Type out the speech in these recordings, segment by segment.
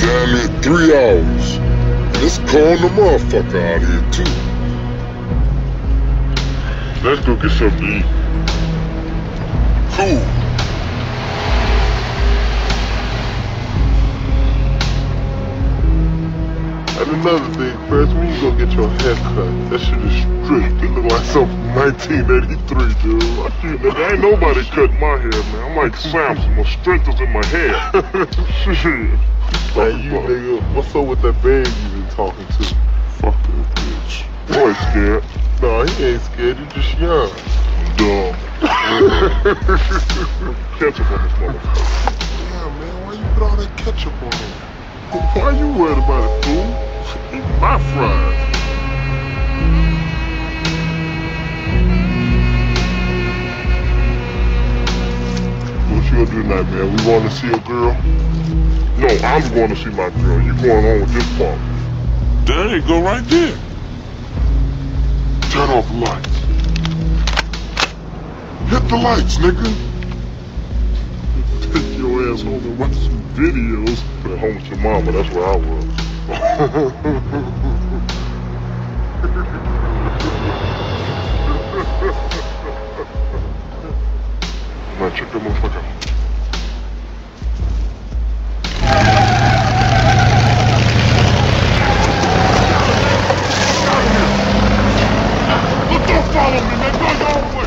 damn near 3 hours. And it's cold in the motherfucker out here too. Let's go get something to eat. Cool. Another thing, Chris, when you go get your hair cut, that shit is stripped. It look like something from 1983, dude. There ain't nobody cut my hair, man. I'm like Samson, my strength is in my hair. Shit. Hey, you nigga, what's up with that baby you been talking to? Fuck that bitch. Boy, scared. Nah, he ain't scared, he just young. Dumb. Ketchup on this motherfucker. Damn, man, why you put all that ketchup on him? Why you worried about it, fool? Eat my fries. What you gonna do tonight, man? We going to see a girl? No, I'm going to see my girl. You going on with this part? There you go, right there. Turn off the lights. Hit the lights, nigga. Take your ass home and watch some videos. At home with your mama. That's where I was. Man, check that motherfucker out. Look, don't follow me, man. Go your own way.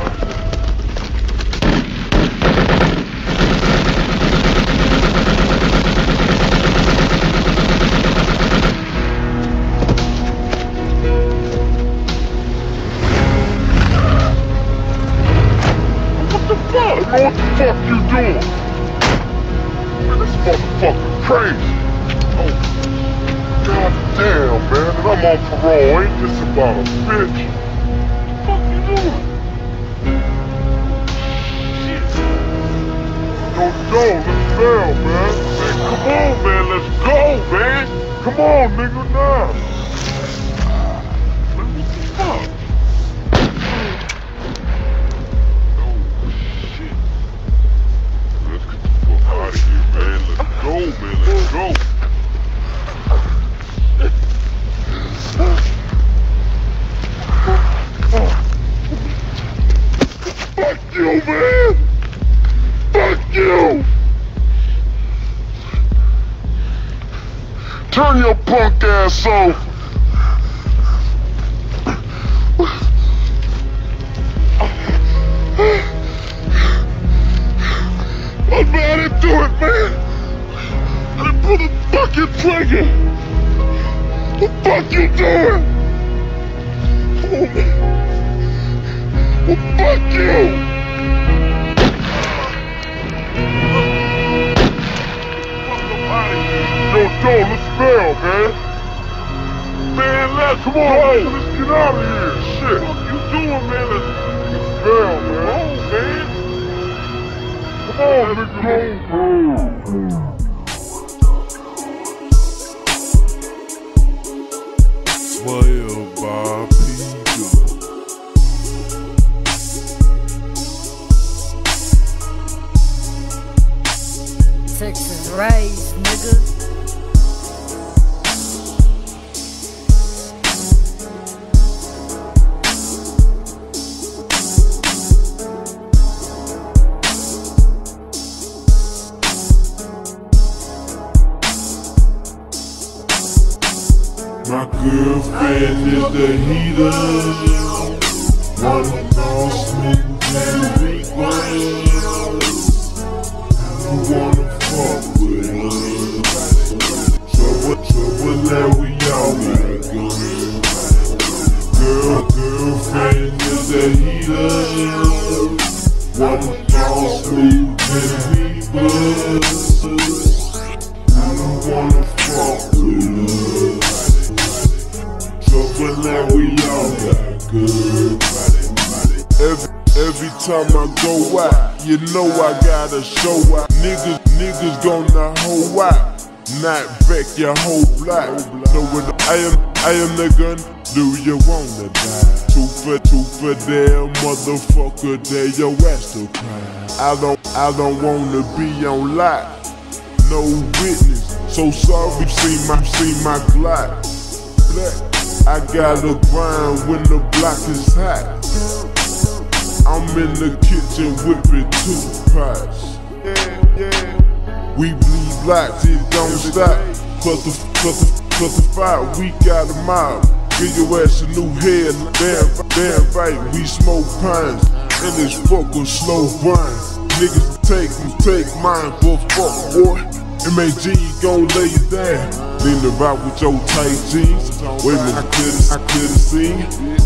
What the fuck you doing? Man, this motherfucker crazy. Oh, goddamn, man. And I'm on parole. Ain't this about a bitch? What the fuck you doing? Shit. Yo, let's fail, man. Man, come on, man. Let's go, man. Come on, nigga, now. Man, what the fuck? Turn your punk ass off. Oh man, I didn't do it, man. I didn't pull the fucking trigger. What the fuck you doing? Oh man. Well, fuck you. Yo, let's fail, man. Man, let's come on, let's get out of here. Shit. What you doing, man? Let's fail, man. Come on, man. Come on, let's go, man. Texas raised, nigga. My girlfriend is the heater. One announcement to rewind. You wanna fuck with us? Trouble that we all in. Girlfriend is the heater. One announcement to rewind. You wanna fuck with us? But now we all got good. Every time I go out, you know I gotta show out. Niggas gonna hoe out, not wreck your whole block. So when I am the gun, do you wanna die? Two for damn motherfucker, there your ass to cry. I don't wanna be on lock, no witness. So sorry, see my Glock. I gotta grind when the block is hot. I'm in the kitchen whipping toothpaste. We bleed blocks, it don't stop. Plus the fire, we got a mob. Give your ass a new head, damn right. We smoke pines, and it's fuckin' slow grind. Niggas take mine for fuck, boy. MAG gon' lay you down. Leanin' about with your tight jeans. Wait a minute, I couldn't see.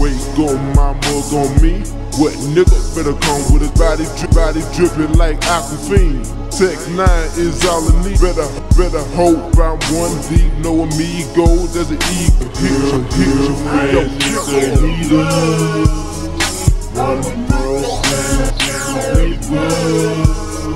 Wait, gon' my mug on me. What nigga better come with his body drippin' like Aquafina. Tech 9 is all I need. Better hope I'm one deep. No amigo, there's an ego. Picture free, yo, picture need us. One broke man, we all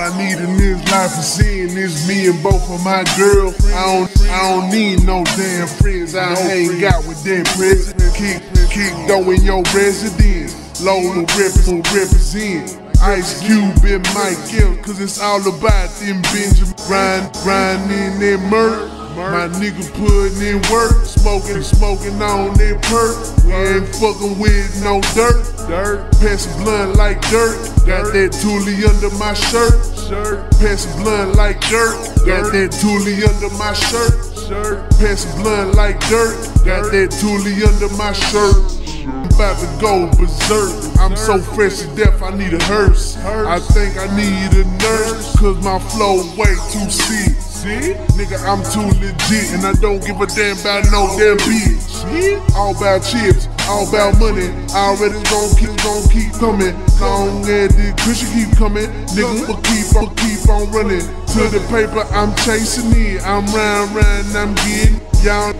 I need in this life is seeing is me and both of my girls. I don't need no damn friends. I hang out with them presidents. Keep throwing your residence. Lola represent. Ice Cube and Mike L, cause it's all about them Benjamin. Grindin' that murk. My nigga puttin' in work. Smokin' on that perk. We ain't fuckin' with no dirt. Passin' blunt like dirt. Got that toolie under my shirt. Passin' blunt like dirt. Got that toolie under my shirt. Passin' blunt like dirt. Got that toolie under my shirt. I'm about to go berserk. I'm so fresh to death, I need a hearse. I think I need a nurse, cause my flow way too sick. Nigga, I'm too legit, and I don't give a damn about no damn bitch. All about chips, all about money. I already gon' keep coming. Long as the cushion keep coming, nigga will keep on running. To the paper, I'm chasing it. I'm round, I'm getting. Y'all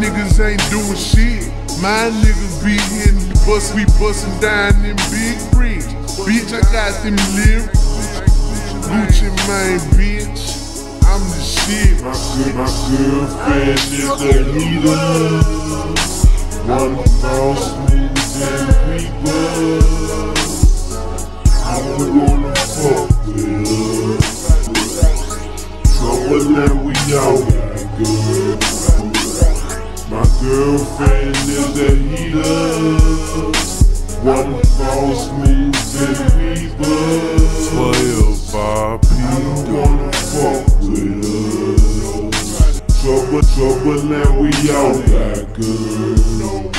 niggas ain't doing shit. My niggas be hitting the bus, we bustin' down them big bricks. Bitch, I got them lyrics. Gucci Mane, bitch. I'm the shit. My girlfriend is the leader. One boss moves and we bust. I'm gonna fuck with her. Trouble and we out. Good. My girlfriend is a heater. One false moves and we bust. I don't wanna fuck with us. Trouble and we out like good.